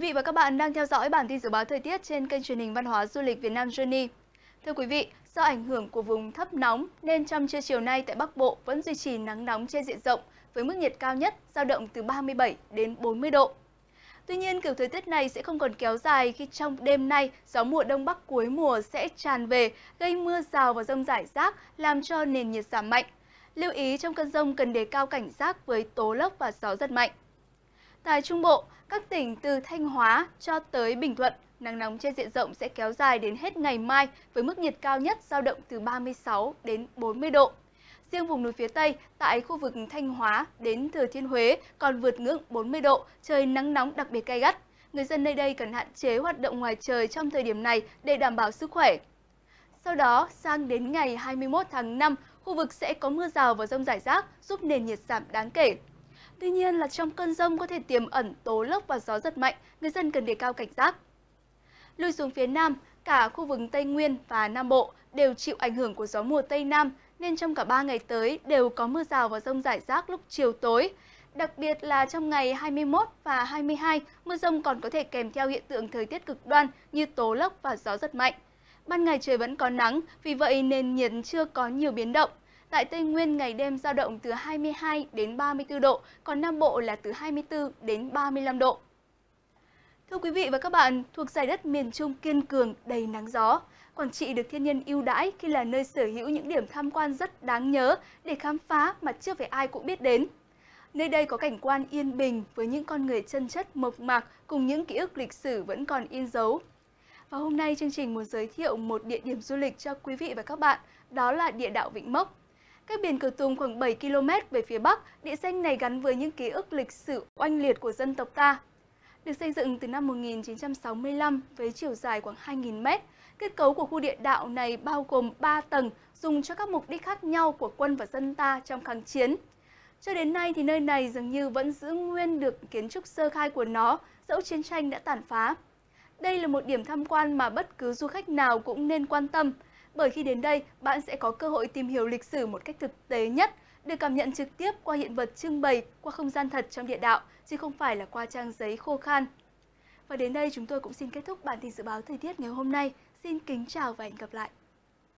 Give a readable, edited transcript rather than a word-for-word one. Quý vị và các bạn đang theo dõi bản tin dự báo thời tiết trên kênh truyền hình Văn hóa Du lịch Việt Nam Journey. Thưa quý vị, do ảnh hưởng của vùng thấp nóng nên trong trưa chiều nay tại Bắc Bộ vẫn duy trì nắng nóng trên diện rộng với mức nhiệt cao nhất dao động từ 37 đến 40 độ. Tuy nhiên, kiểu thời tiết này sẽ không còn kéo dài khi trong đêm nay gió mùa đông bắc cuối mùa sẽ tràn về, gây mưa rào và dông rải rác làm cho nền nhiệt giảm mạnh. Lưu ý trong cơn dông cần đề cao cảnh giác với tố lốc và gió giật mạnh. Tại Trung Bộ, các tỉnh từ Thanh Hóa cho tới Bình Thuận, nắng nóng trên diện rộng sẽ kéo dài đến hết ngày mai với mức nhiệt cao nhất dao động từ 36 đến 40 độ. Riêng vùng núi phía Tây, tại khu vực Thanh Hóa đến Thừa Thiên Huế còn vượt ngưỡng 40 độ, trời nắng nóng đặc biệt gay gắt. Người dân nơi đây cần hạn chế hoạt động ngoài trời trong thời điểm này để đảm bảo sức khỏe. Sau đó, sang đến ngày 21 tháng 5, khu vực sẽ có mưa rào và dông rải rác giúp nền nhiệt giảm đáng kể. Tuy nhiên là trong cơn dông có thể tiềm ẩn tố lốc và gió giật mạnh, người dân cần đề cao cảnh giác. Lùi xuống phía Nam, cả khu vực Tây Nguyên và Nam Bộ đều chịu ảnh hưởng của gió mùa Tây Nam, nên trong cả 3 ngày tới đều có mưa rào và dông rải rác lúc chiều tối. Đặc biệt là trong ngày 21 và 22, mưa dông còn có thể kèm theo hiện tượng thời tiết cực đoan như tố lốc và gió giật mạnh. Ban ngày trời vẫn có nắng, vì vậy nền nhiệt chưa có nhiều biến động. Tại Tây Nguyên, ngày đêm dao động từ 22 đến 34 độ, còn Nam Bộ là từ 24 đến 35 độ. Thưa quý vị và các bạn, thuộc giải đất miền Trung kiên cường đầy nắng gió, Quảng Trị được thiên nhiên ưu đãi khi là nơi sở hữu những điểm tham quan rất đáng nhớ để khám phá mà chưa phải ai cũng biết đến. Nơi đây có cảnh quan yên bình với những con người chân chất mộc mạc cùng những ký ức lịch sử vẫn còn in dấu. Và hôm nay chương trình muốn giới thiệu một địa điểm du lịch cho quý vị và các bạn, đó là địa đạo Vĩnh Mốc. Cách biển Cửa Tùng khoảng 7 km về phía Bắc, địa danh này gắn với những ký ức lịch sử oanh liệt của dân tộc ta. Được xây dựng từ năm 1965 với chiều dài khoảng 2.000 m, kết cấu của khu địa đạo này bao gồm 3 tầng dùng cho các mục đích khác nhau của quân và dân ta trong kháng chiến. Cho đến nay thì nơi này dường như vẫn giữ nguyên được kiến trúc sơ khai của nó, dẫu chiến tranh đã tàn phá. Đây là một điểm tham quan mà bất cứ du khách nào cũng nên quan tâm, bởi khi đến đây bạn sẽ có cơ hội tìm hiểu lịch sử một cách thực tế nhất, được cảm nhận trực tiếp qua hiện vật trưng bày, qua không gian thật trong địa đạo, chứ không phải là qua trang giấy khô khan. Và đến đây chúng tôi cũng xin kết thúc bản tin dự báo thời tiết ngày hôm nay. Xin kính chào và hẹn gặp lại!